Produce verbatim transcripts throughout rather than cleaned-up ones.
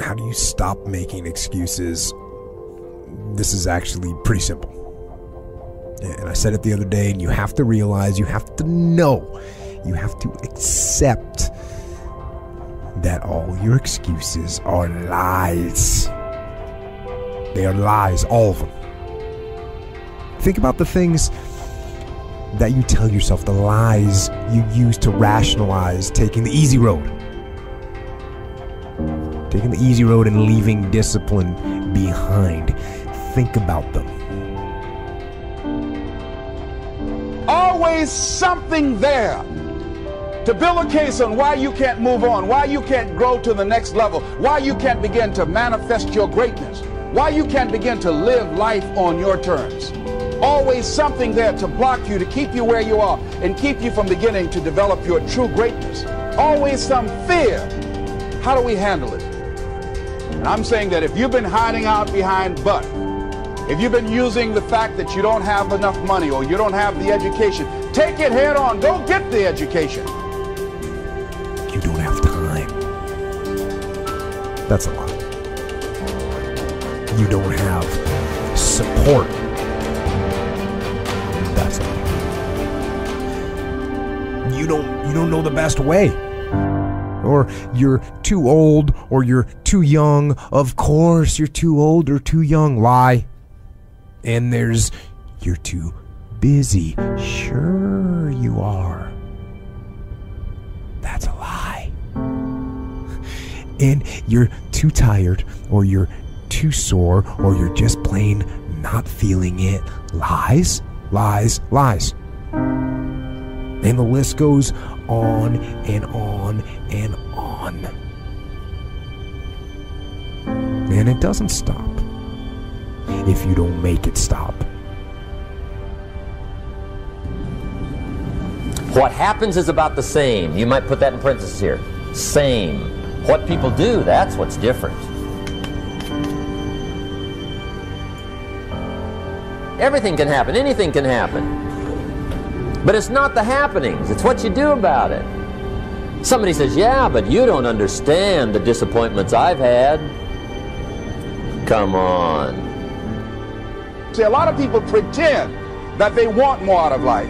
How do you stop making excuses? This is actually pretty simple. And I said it the other day, and you have to realize, you have to know, you have to accept that all your excuses are lies. They are lies, all of them. Think about the things that you tell yourself, the lies you use to rationalize taking the easy road. Taking the easy road and leaving discipline behind. Think about them. Always something there to build a case on why you can't move on, why you can't grow to the next level, why you can't begin to manifest your greatness, why you can't begin to live life on your terms. Always something there to block you, to keep you where you are, and keep you from beginning to develop your true greatness. Always some fear. How do we handle it? And I'm saying that if you've been hiding out behind but, if you've been using the fact that you don't have enough money or you don't have the education, take it head on. Go get the education. You don't have time. That's a lie. You don't have support. That's a lie. You don't, you don't know the best way. Or you're too old, or you're too young. Of course, you're too old or too young. Lie. And there's, you're too busy. Sure you are. That's a lie. And you're too tired, or you're too sore, or you're just plain not feeling it. Lies, lies, lies. And the list goes on and on and on. And it doesn't stop. If you don't make it stop. What happens is about the same. You might put that in parentheses here. Same. What people do, that's what's different. Everything can happen. Anything can happen. But it's not the happenings. It's what you do about it. Somebody says, yeah, but you don't understand the disappointments I've had. Come on. See, a lot of people pretend that they want more out of life,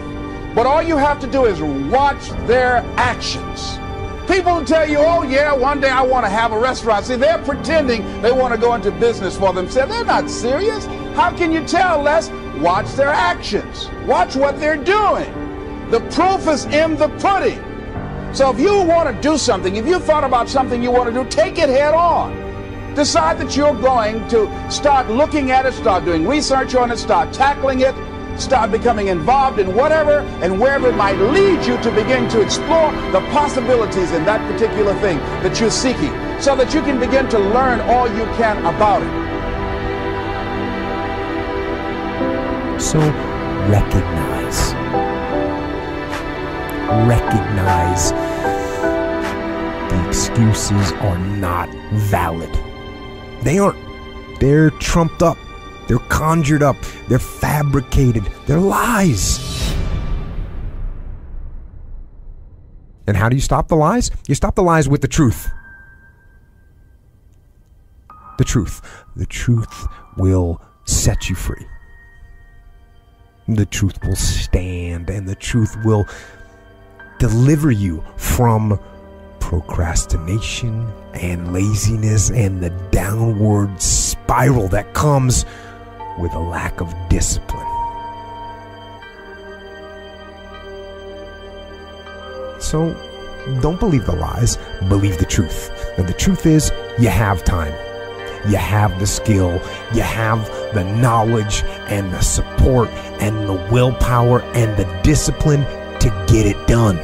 but all you have to do is watch their actions. People tell you, oh yeah, one day I want to have a restaurant. See, they're pretending they want to go into business for themselves. They're not serious. How can you tell? Les, watch their actions. Watch what they're doing. The proof is in the pudding. So if you want to do something, if you thought about something you want to do, take it head on. Decide that you're going to start looking at it, start doing research on it, start tackling it, start becoming involved in whatever and wherever it might lead you to begin to explore the possibilities in that particular thing that you're seeking, so that you can begin to learn all you can about it. So recognize. Recognize the excuses are not valid. They aren't. They're trumped up. They're conjured up. They're fabricated. They're lies. And how do you stop the lies? You stop the lies with the truth. The truth. The truth will set you free. The truth will stand, and the truth will deliver you from procrastination and laziness and the downward spiral that comes with a lack of discipline. So don't believe the lies, believe the truth. And the truth is, you have time, you have the skill, you have the knowledge and the support and the willpower and the discipline to get it done.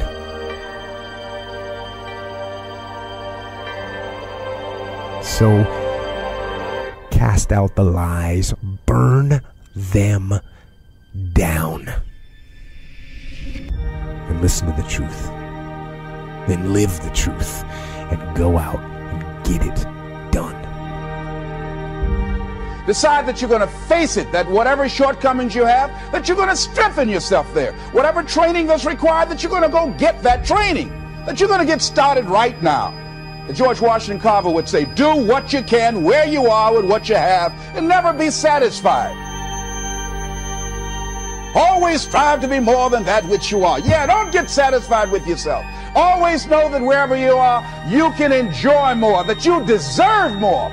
So cast out the lies, burn them down, and listen to the truth, and live the truth, and go out and get it done. Decide that you're going to face it, that whatever shortcomings you have, that you're going to strengthen yourself there. Whatever training that's required, that you're going to go get that training, that you're going to get started right now. And George Washington Carver would say, do what you can, where you are, with what you have, and never be satisfied. Always strive to be more than that which you are. Yeah, don't get satisfied with yourself. Always know that wherever you are, you can enjoy more, that you deserve more.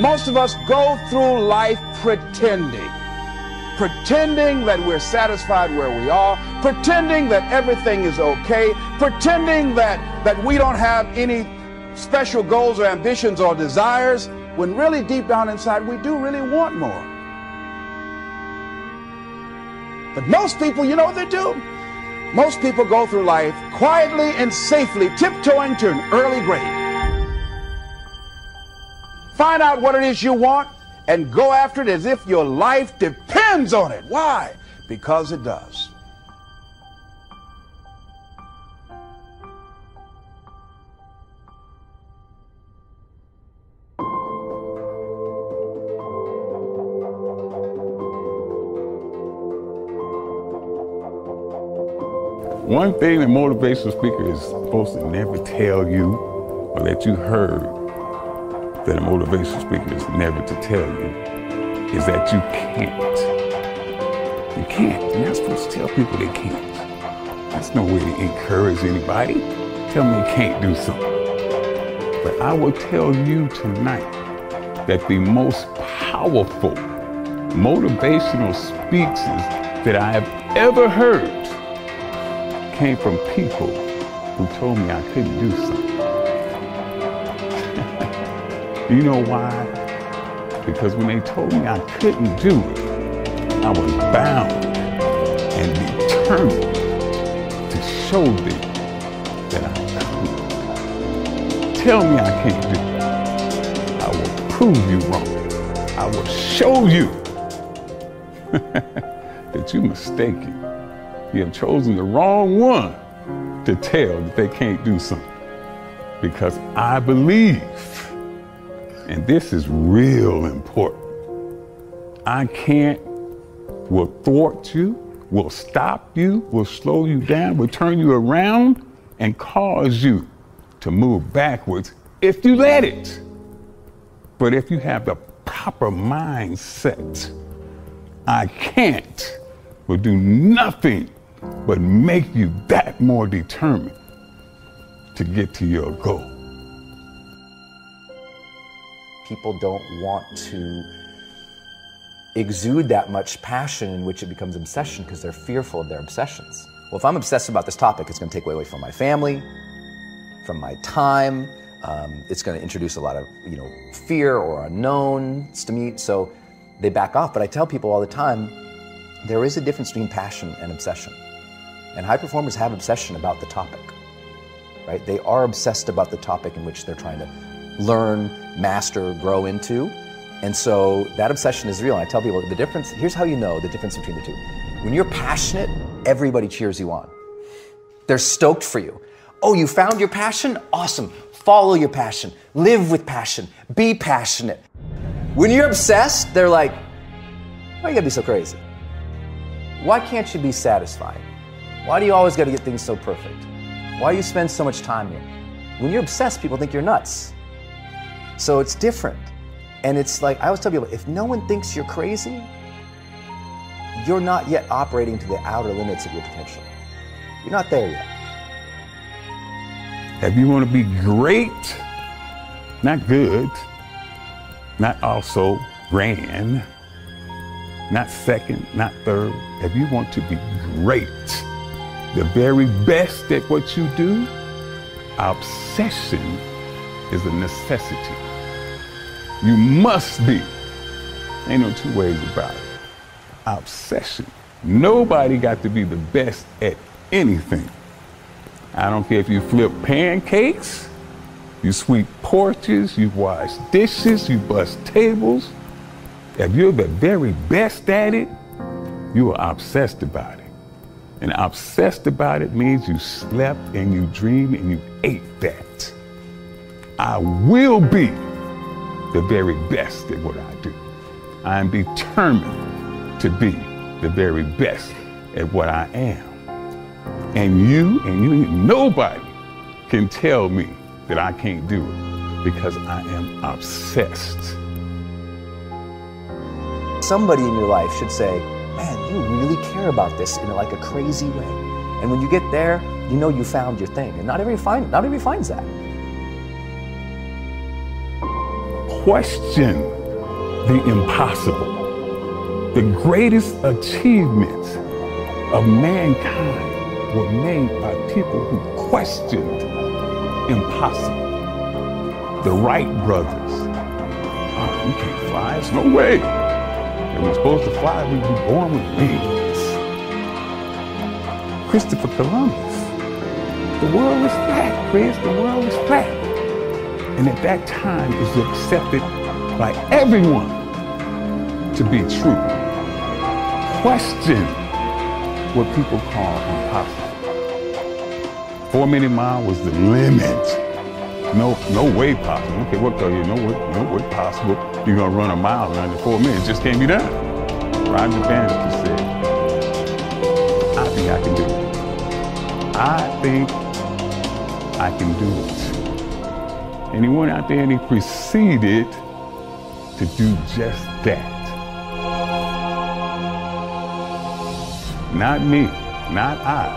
Most of us go through life pretending. Pretending that we're satisfied where we are, pretending that everything is okay, pretending that, that we don't have any special goals or ambitions or desires, when really deep down inside we do really want more. But most people, you know what they do? Most people go through life quietly and safely, tiptoeing to an early grave. Find out what it is you want and go after it as if your life depends on it. Why? Because it does. One thing the motivational speaker is supposed to never tell you, or that you heard that a motivational speaker is never to tell you, is that you can't. You can't. You're not supposed to tell people they can't. That's no way to encourage anybody. Tell me you can't do something. But I will tell you tonight that the most powerful motivational speeches that I have ever heard came from people who told me I couldn't do something. You know why? Because when they told me I couldn't do it, I was bound and determined to show them that I could. Tell me I can't do it. I will prove you wrong. I will show you that you're mistaken. You have chosen the wrong one to tell that they can't do something. Because I believe, and this is real important, I can't will thwart you, will stop you, will slow you down, will turn you around and cause you to move backwards if you let it. But if you have the proper mindset, I can't will do nothing but make you that more determined to get to your goal. People don't want to exude that much passion in which it becomes obsession because they're fearful of their obsessions. Well, if I'm obsessed about this topic, it's going to take away from my family, from my time. Um, it's going to introduce a lot of, you know, fear or unknowns to me. So they back off. But I tell people all the time, there is a difference between passion and obsession. And high performers have obsession about the topic, right? They are obsessed about the topic in which they're trying to learn, master, grow into. And so that obsession is real. And I tell people the difference, here's how you know the difference between the two. When you're passionate, everybody cheers you on. They're stoked for you. Oh, you found your passion? Awesome. Follow your passion. Live with passion. Be passionate. When you're obsessed, they're like, why you gotta be so crazy? Why can't you be satisfied? Why do you always gotta get things so perfect? Why do you spend so much time here? When you're obsessed, people think you're nuts. So it's different. And it's like, I always tell people, if no one thinks you're crazy, you're not yet operating to the outer limits of your potential. You're not there yet. If you want to be great, not good, not also grand, not second, not third. If you want to be great, the very best at what you do, obsession is a necessity. You must be. Ain't no two ways about it. Obsession. Nobody got to be the best at anything. I don't care if you flip pancakes, you sweep porches, you wash dishes, you bust tables. If you're the very best at it, you are obsessed about it. And obsessed about it means you slept and you dreamed and you ate that. I will be the very best at what I do. I am determined to be the very best at what I am. And you and you, nobody can tell me that I can't do it because I am obsessed. Somebody in your life should say, man, you really care about this in like a crazy way. And when you get there, you know you found your thing. And not everybody, find, not everybody finds that. Question the impossible. The greatest achievements of mankind were made by people who questioned impossible. The Wright brothers. Oh, we can't fly, there's no way. If we're supposed to fly, we'd be born with wings. Christopher Columbus. The world is flat, Chris, the world is flat. And at that time, it was accepted by everyone to be true. Question what people call impossible. Four minute mile was the limit. No, no way possible. Okay, what tell you? No way, no way possible. You're gonna run a mile around in four minutes. Just can't be done. Roger Bannister said, "I think I can do it. I think I can do it." And he went out there and he proceeded to do just that. Not me, not I.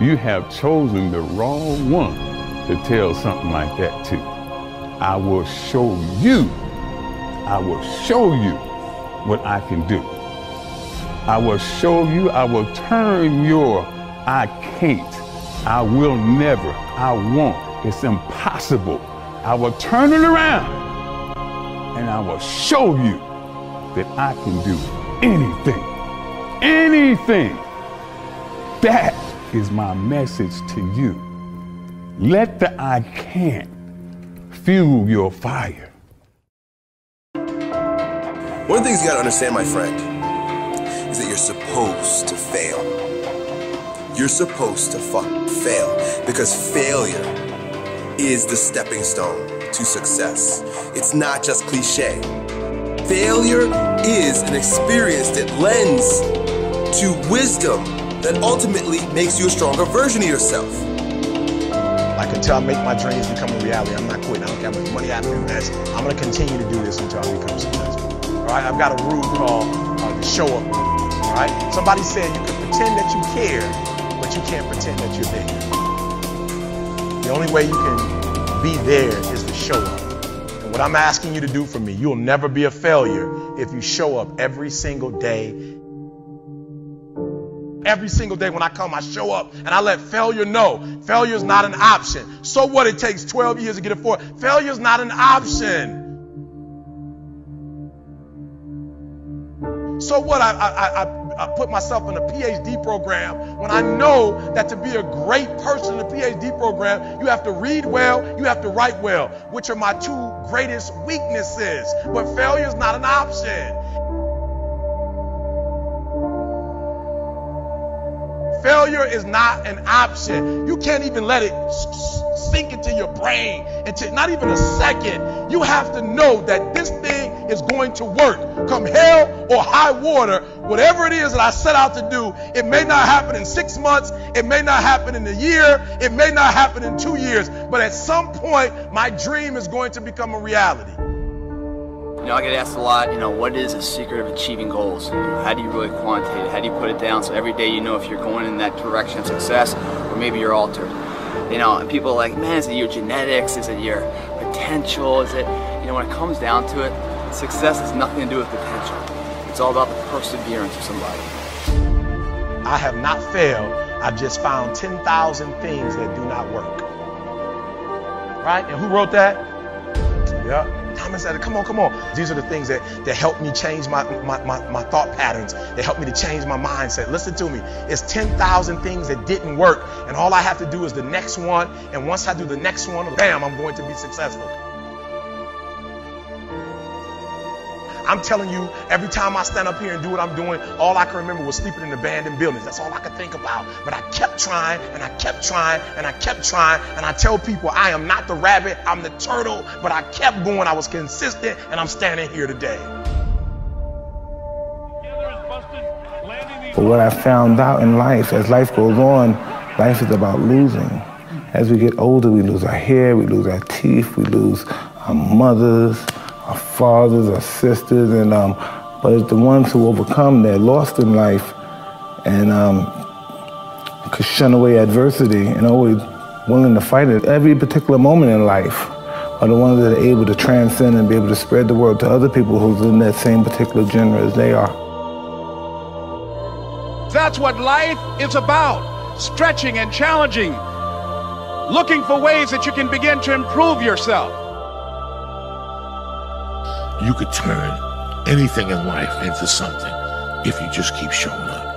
You have chosen the wrong one to tell something like that to. I will show you, I will show you what I can do. I will show you, I will turn your I can't, I will never, I won't, it's impossible. I will turn it around. And I will show you that I can do anything, anything. That is my message to you. Let the I can't fuel your fire. One of the things you gotta understand, my friend, is that you're supposed to fail. You're supposed to fuck fail, because failure is the stepping stone to success. It's not just cliche. Failure is an experience that lends to wisdom that ultimately makes you a stronger version of yourself. I can tell I make my dreams become a reality. I'm not quitting. I don't care how much money I invest. I'm gonna continue to do this until I become successful. All right, I've got a rule called uh, the show up. All right, somebody said you can pretend that you care, but you can't pretend that you're there. The only way you can be there is to show up. And what I'm asking you to do for me, you'll never be a failure if you show up every single day. Every single day when I come, I show up and I let failure know. Failure is not an option. So what, it takes twelve years to get it forward. Failure is not an option. So what, I, I, I I put myself in a P H D program when I know that to be a great person in a P H D program, you have to read well, you have to write well, which are my two greatest weaknesses. But failure is not an option. Failure is not an option. You can't even let it sink into your brain, into not even a second. You have to know that this thing is going to work. Come hell or high water, whatever it is that I set out to do, it may not happen in six months, it may not happen in a year, it may not happen in two years, but at some point, my dream is going to become a reality. You know, I get asked a lot, you know, what is the secret of achieving goals? You know, how do you really quantitate it? How do you put it down so every day you know if you're going in that direction of success or maybe you're altered? You know, and people are like, man, is it your genetics? Is it your potential? Is it, you know, when it comes down to it, success has nothing to do with potential. It's all about the perseverance of somebody. I have not failed. I've just found ten thousand things that do not work. Right? And who wrote that? Yeah, Thomas Edison. Come on, come on. These are the things that, that help me change my, my, my, my thought patterns. They help me to change my mindset. Listen to me. It's ten thousand things that didn't work. And all I have to do is the next one. And once I do the next one, bam, I'm going to be successful. I'm telling you, every time I stand up here and do what I'm doing, all I can remember was sleeping in abandoned buildings. That's all I could think about. But I kept trying, and I kept trying, and I kept trying. And I tell people, I am not the rabbit, I'm the turtle. But I kept going, I was consistent, and I'm standing here today. But what I found out in life, as life goes on, life is about losing. As we get older, we lose our hair, we lose our teeth, we lose our mothers, our fathers, our sisters, and um, but it's the ones who overcome that lost in life and um, could shun away adversity and always willing to fight at every particular moment in life are the ones that are able to transcend and be able to spread the word to other people who's in that same particular genre as they are. That's what life is about, stretching and challenging, looking for ways that you can begin to improve yourself. You could turn anything in life into something if you just keep showing up.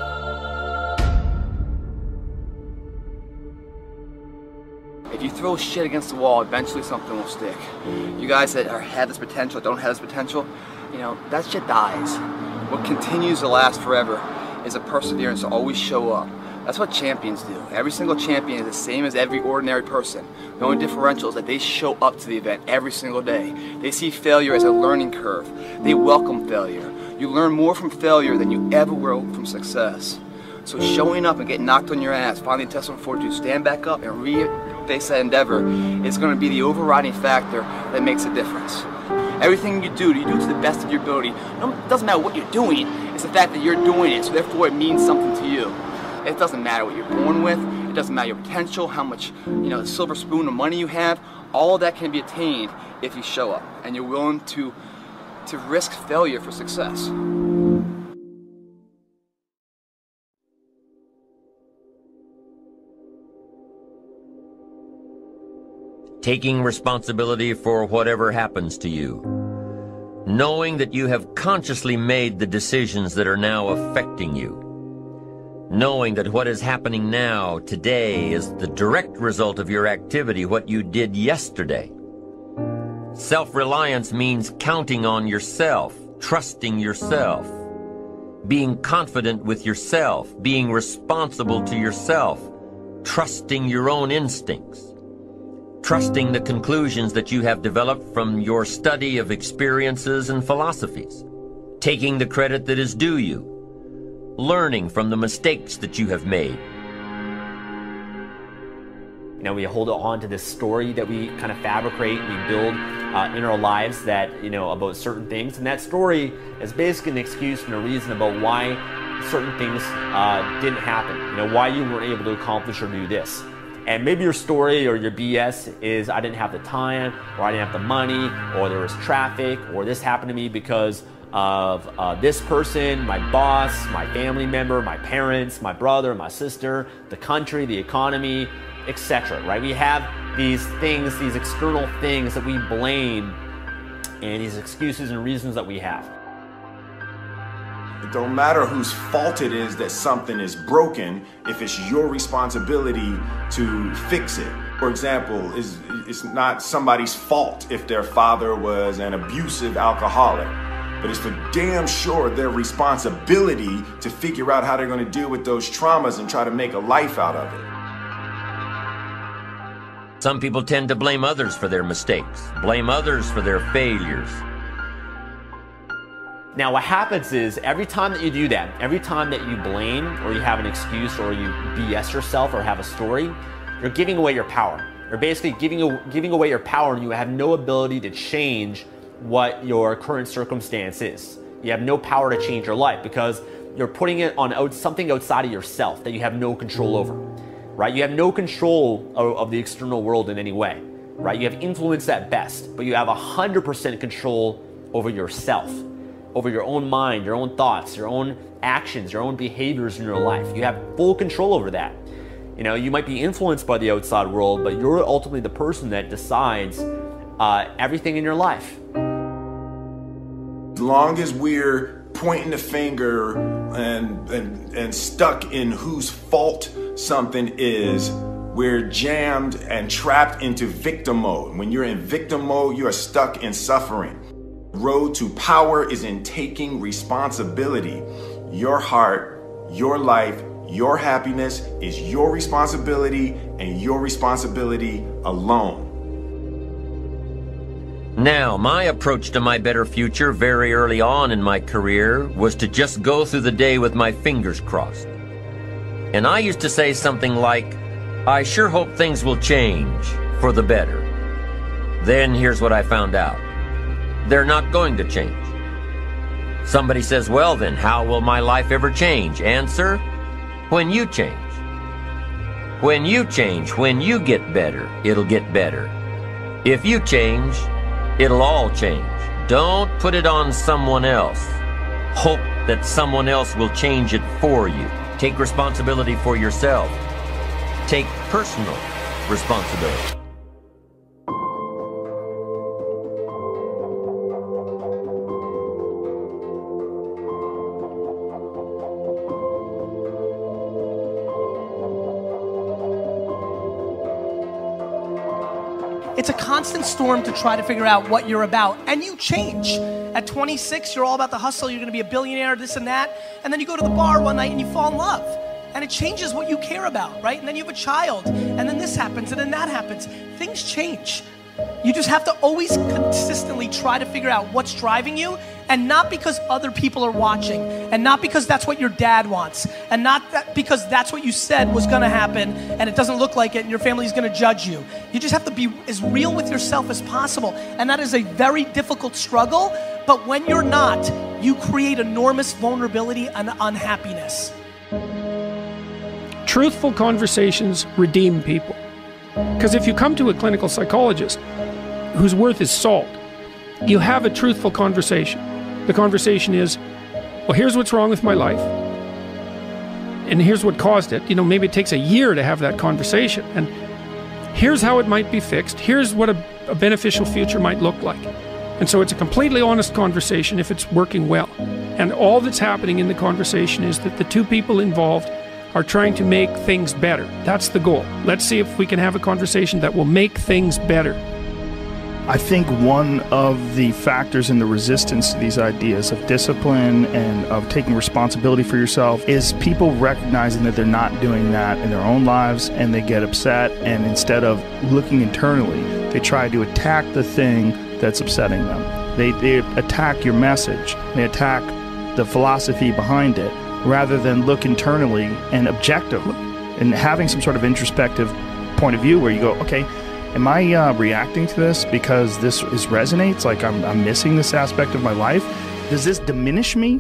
If you throw shit against the wall, eventually something will stick. You guys that are, have this potential, don't have this potential, you know, that shit dies. What continues to last forever is a perseverance to always show up. That's what champions do. Every single champion is the same as every ordinary person. The only differential is that they show up to the event every single day. They see failure as a learning curve. They welcome failure. You learn more from failure than you ever will from success. So showing up and getting knocked on your ass, finding testing fortitude, stand back up and re-face that endeavor is going to be the overriding factor that makes a difference. Everything you do, you do to the best of your ability. It doesn't matter what you're doing, it's the fact that you're doing it, so therefore it means something to you. It doesn't matter what you're born with, it doesn't matter your potential, how much, you know, silver spoon of money you have, all of that can be attained if you show up and you're willing to, to risk failure for success. Taking responsibility for whatever happens to you. Knowing that you have consciously made the decisions that are now affecting you. Knowing that what is happening now, today, is the direct result of your activity, what you did yesterday. Self-reliance means counting on yourself, trusting yourself, being confident with yourself, being responsible to yourself, trusting your own instincts. Trusting the conclusions that you have developed from your study of experiences and philosophies. Taking the credit that is due you. Learning from the mistakes that you have made. You know, we hold on to this story that we kind of fabricate, we build uh, in our lives that, you know, about certain things. And that story is basically an excuse and a reason about why certain things uh, didn't happen. You know, why you weren't able to accomplish or do this. And maybe your story or your B S is, I didn't have the time, or I didn't have the money, or there was traffic, or this happened to me because of uh, this person, my boss, my family member, my parents, my brother, my sister, the country, the economy, et cetera. Right? We have these things, these external things that we blame, and these excuses and reasons that we have. It don't matter whose fault it is that something is broken if it's your responsibility to fix it. For example, it's, it's not somebody's fault if their father was an abusive alcoholic, but it's for damn sure their responsibility to figure out how they're going to deal with those traumas and try to make a life out of it. Some people tend to blame others for their mistakes, blame others for their failures. Now what happens is every time that you do that, every time that you blame or you have an excuse or you B S yourself or have a story, you're giving away your power. You're basically giving, giving away your power, and you have no ability to change what your current circumstance is. You have no power to change your life because you're putting it on out, something outside of yourself that you have no control over, right? You have no control of, of the external world in any way, right? You have influence at best, but you have one hundred percent control over yourself. Over your own mind, your own thoughts, your own actions, your own behaviors in your life. You have full control over that. You know, you might be influenced by the outside world, but you're ultimately the person that decides uh, everything in your life. As long as we're pointing the finger and, and, and stuck in whose fault something is, we're jammed and trapped into victim mode. When you're in victim mode, you are stuck in suffering. The road to power is in taking responsibility. Your heart, your life, your happiness is your responsibility, and your responsibility alone. Now, my approach to my better future very early on in my career was to just go through the day with my fingers crossed. And I used to say something like, I sure hope things will change for the better. Then here's what I found out. They're not going to change. Somebody says, well then, how will my life ever change? Answer, when you change. When you change, when you get better, it'll get better. If you change, it'll all change. Don't put it on someone else. Hope that someone else will change it for you. Take responsibility for yourself. Take personal responsibility. It's a constant storm to try to figure out what you're about, and you change. At twenty-six, you're all about the hustle, you're gonna be a billionaire, this and that, and then you go to the bar one night and you fall in love, and it changes what you care about, right? And then you have a child, and then this happens, and then that happens. Things change. You just have to always consistently try to figure out what's driving you, and not because other people are watching, and not because that's what your dad wants, and not that because that's what you said was gonna happen, and it doesn't look like it, and your family's gonna judge you. You just have to be as real with yourself as possible, and that is a very difficult struggle, but when you're not, you create enormous vulnerability and unhappiness. Truthful conversations redeem people. Because if you come to a clinical psychologist whose worth is salt, you have a truthful conversation. The conversation is, well, here's what's wrong with my life, and here's what caused it. You know, maybe it takes a year to have that conversation, and here's how it might be fixed. Here's what a, a beneficial future might look like. And so it's a completely honest conversation if it's working well. And all that's happening in the conversation is that the two people involved are trying to make things better. That's the goal. Let's see if we can have a conversation that will make things better. I think one of the factors in the resistance to these ideas of discipline and of taking responsibility for yourself is people recognizing that they're not doing that in their own lives, and they get upset, and instead of looking internally, they try to attack the thing that's upsetting them. They, they attack your message. They attack the philosophy behind it, rather than look internally and objectively and having some sort of introspective point of view where you go, okay, am I uh, reacting to this because this is resonates? Like I'm, I'm missing this aspect of my life. Does this diminish me?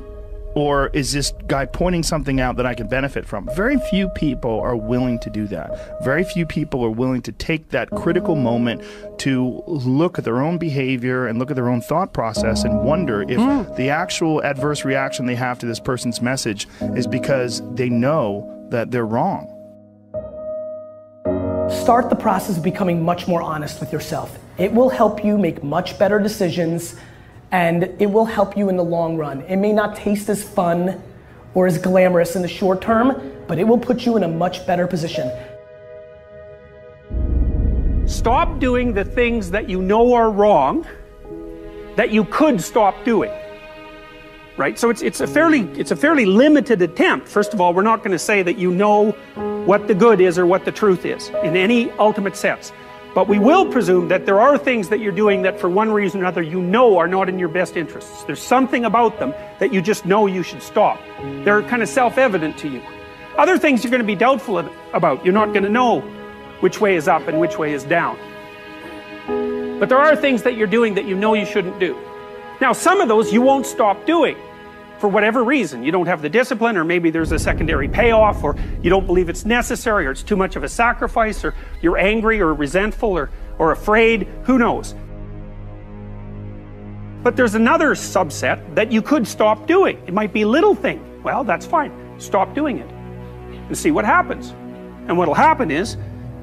Or is this guy pointing something out that I can benefit from? Very few people are willing to do that. Very few people are willing to take that critical moment to look at their own behavior and look at their own thought process and wonder if mm. the actual adverse reaction they have to this person's message is because they know that they're wrong. Start the process of becoming much more honest with yourself. It will help you make much better decisions, and it will help you in the long run. It may not taste as fun or as glamorous in the short term, but it will put you in a much better position. Stop doing the things that you know are wrong that you could stop doing. Right? So it's, it's, a fairly, it's a fairly limited attempt. First of all, we're not going to say that you know what the good is or what the truth is in any ultimate sense. But we will presume that there are things that you're doing that for one reason or another you know are not in your best interests. There's something about them that you just know you should stop. They're kind of self-evident to you. Other things you're going to be doubtful about. You're not going to know which way is up and which way is down. But there are things that you're doing that you know you shouldn't do. Now, some of those you won't stop doing for whatever reason. You don't have the discipline, or maybe there's a secondary payoff, or you don't believe it's necessary, or it's too much of a sacrifice, or you're angry or resentful or, or afraid, who knows. But there's another subset that you could stop doing. It might be a little thing. Well, that's fine. Stop doing it and see what happens. And what'll happen is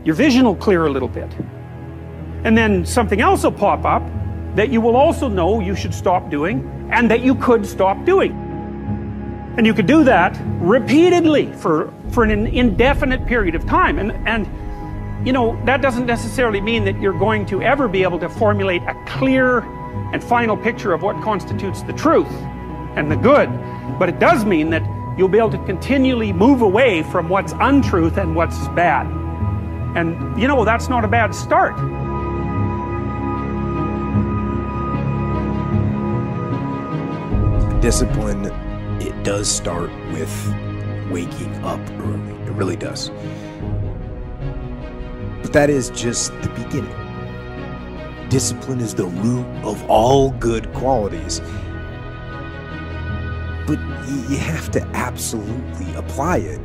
your vision will clear a little bit. And then something else will pop up that you will also know you should stop doing and that you could stop doing. And you could do that repeatedly for, for an indefinite period of time. And, and, you know, that doesn't necessarily mean that you're going to ever be able to formulate a clear and final picture of what constitutes the truth and the good. But it does mean that you'll be able to continually move away from what's untruth and what's bad. And, you know, that's not a bad start. Discipline, it does start with waking up early. It really does. But that is just the beginning. Discipline is the root of all good qualities. But you have to absolutely apply it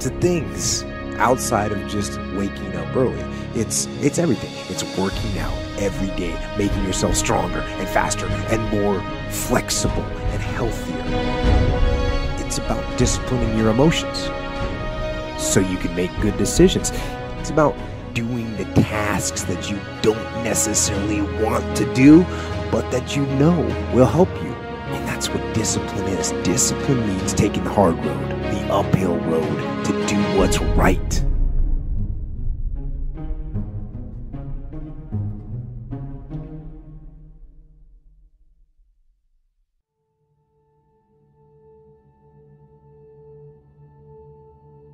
to things outside of just waking up early. It's, it's everything. It's working out every day, making yourself stronger and faster and more flexible and healthier. It's about disciplining your emotions so you can make good decisions. It's about doing the tasks that you don't necessarily want to do, but that you know will help you. And that's what discipline is. Discipline means taking the hard road, the uphill road, to do what's right.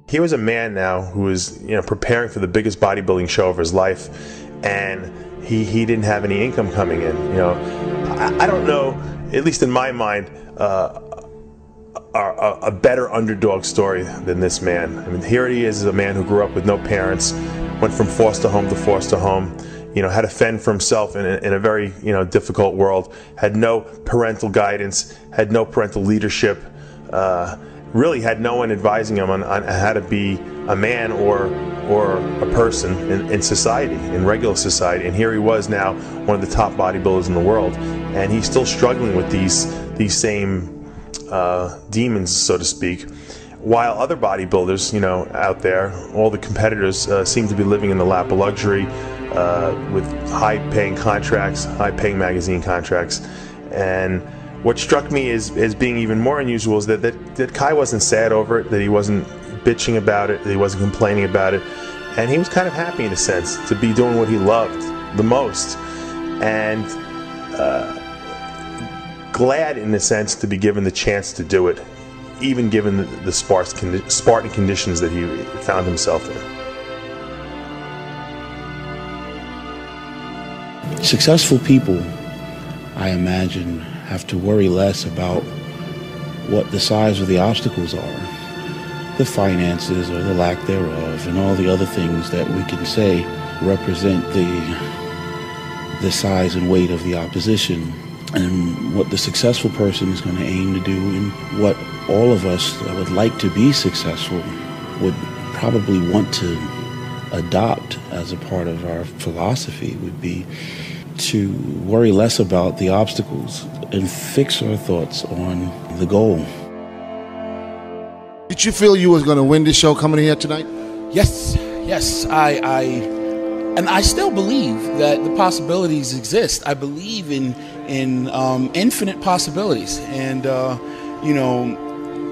Here was a man now who was, you know, preparing for the biggest bodybuilding show of his life, and he, he didn't have any income coming in. You know, I, I don't know, at least in my mind, uh, a, a, a better underdog story than this man. I mean, here he is, is a man who grew up with no parents, went from foster home to foster home, you know, had to fend for himself in a, in a very, you know, difficult world, had no parental guidance, had no parental leadership, uh, really had no one advising him on, on how to be a man or or a person in, in society, in regular society. And here he was now, one of the top bodybuilders in the world, and he's still struggling with these, these same uh, demons, so to speak, while other bodybuilders, you know, out there, all the competitors uh, seem to be living in the lap of luxury uh, with high-paying contracts, high-paying magazine contracts. And what struck me as, as being even more unusual is that, that, that Kai wasn't sad over it, that he wasn't bitching about it, that he wasn't complaining about it, and he was kind of happy in a sense to be doing what he loved the most, and uh, glad in a sense to be given the chance to do it, even given the, the sparse condi- Spartan conditions that he found himself in. Successful people, I imagine, have to worry less about what the size of the obstacles are, the finances or the lack thereof, and all the other things that we can say represent the, the size and weight of the opposition. And what the successful person is going to aim to do, and what all of us that would like to be successful would probably want to adopt as a part of our philosophy, would be to worry less about the obstacles and fix our thoughts on the goal. Did you feel you was going to win this show coming here tonight? Yes, yes. I, I, and I still believe that the possibilities exist. I believe in in um, infinite possibilities, and uh, you know,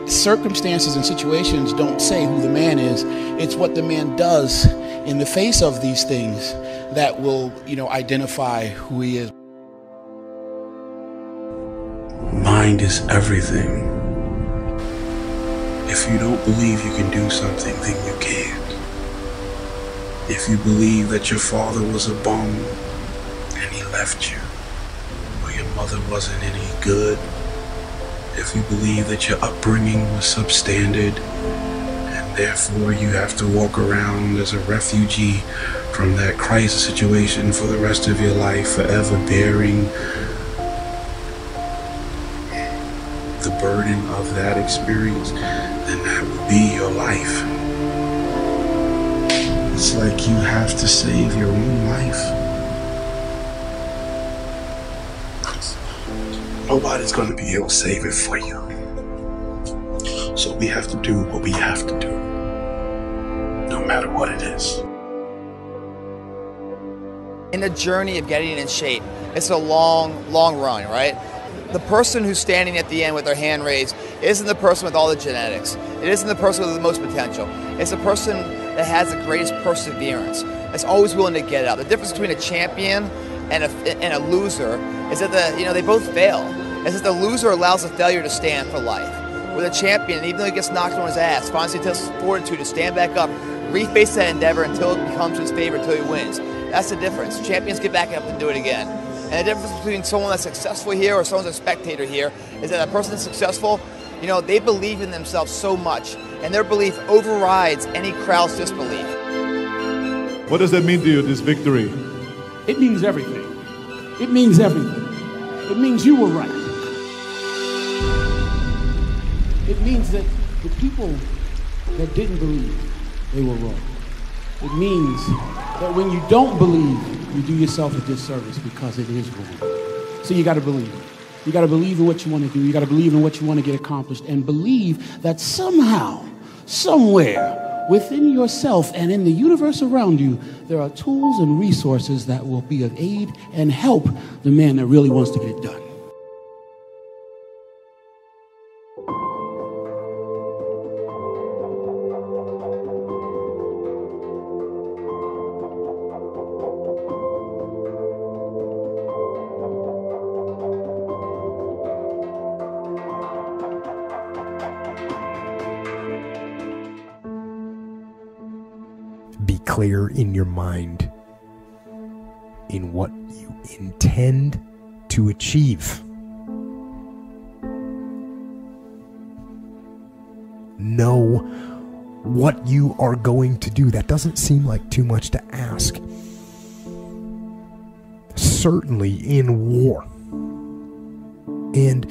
circumstances and situations don't say who the man is. It's what the man does in the face of these things that will, you know, identify who he is. Mind is everything. If you don't believe you can do something, then you can't. If you believe that your father was a bum and he left you, or your mother wasn't any good, if you believe that your upbringing was substandard, and therefore you have to walk around as a refugee from that crisis situation for the rest of your life, forever bearing the burden of that experience, then that would be your life. It's like you have to save your own life. Nobody's going to be able to save it for you. So we have to do what we have to do, no matter what it is. In the journey of getting in shape, it's a long, long run, right? The person who's standing at the end with their hand raised isn't the person with all the genetics. It isn't the person with the most potential. It's the person that has the greatest perseverance, that's always willing to get up. The difference between a champion and a, and a loser is that the, you know, they both fail. It's that the loser allows the failure to stand for life. With a champion, even though he gets knocked on his ass, finds the fortitude to stand back up, reface that endeavor until it becomes his favorite, until he wins. That's the difference. Champions get back up and do it again. And the difference between someone that's successful here or someone's a spectator here is that a person that's successful, you know, they believe in themselves so much, and their belief overrides any crowd's disbelief. What does that mean to you, this victory? It means everything. It means everything. It means you were right. It means that the people that didn't believe, they were wrong. It means that when you don't believe, you do yourself a disservice because it is wrong. So you got to believe. You got to believe in what you want to do. You got to believe in what you want to get accomplished, and believe that somehow, somewhere within yourself and in the universe around you, there are tools and resources that will be of aid and help the man that really wants to get it done. Clear in your mind in what you intend to achieve. Know what you are going to do. That doesn't seem like too much to ask. Certainly in war. And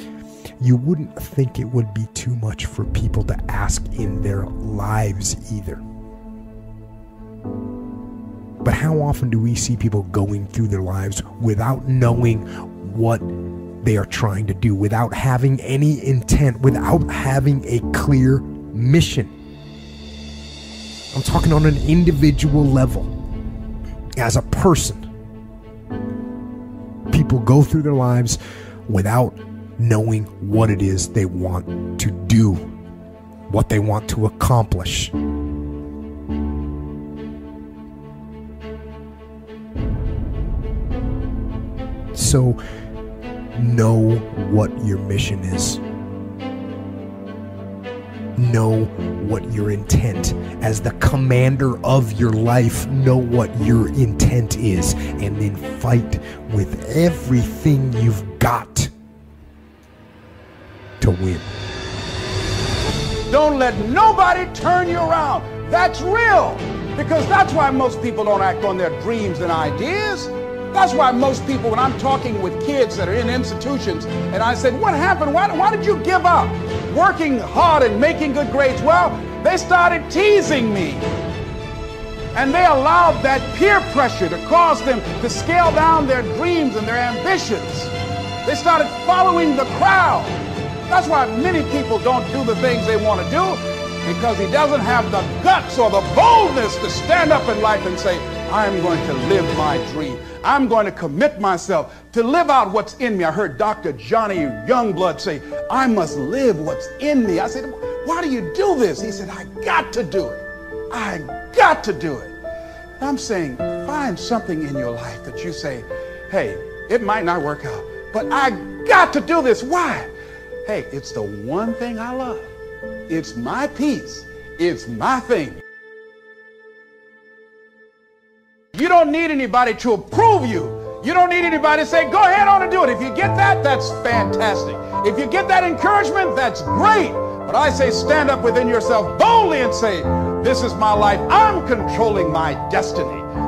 you wouldn't think it would be too much for people to ask in their lives either. But how often do we see people going through their lives without knowing what they are trying to do, without having any intent, without having a clear mission? I'm talking on an individual level. As a person, people go through their lives without knowing what it is they want to do, what they want to accomplish. So, know what your mission is. Know what your intent. As the commander of your life, know what your intent is, and then fight with everything you've got to win. Don't let nobody turn you around. That's real, because that's why most people don't act on their dreams and ideas. That's why most people, when I'm talking with kids that are in institutions, and I said, what happened? Why, why did you give up working hard and making good grades? Well, they started teasing me. And they allowed that peer pressure to cause them to scale down their dreams and their ambitions. They started following the crowd. That's why many people don't do the things they want to do, because he doesn't have the guts or the boldness to stand up in life and say, I'm going to live my dream. I'm going to commit myself to live out what's in me. I heard Doctor Johnny Youngblood say, I must live what's in me. I said, why do you do this? He said, I got to do it. I got to do it. And I'm saying, find something in your life that you say, hey, it might not work out, but I got to do this. Why? Hey, it's the one thing I love. It's my peace. It's my thing. You don't need anybody to approve you. You don't need anybody to say, go ahead on and do it. If you get that, that's fantastic. If you get that encouragement, that's great. But I say stand up within yourself boldly and say, this is my life. I'm controlling my destiny.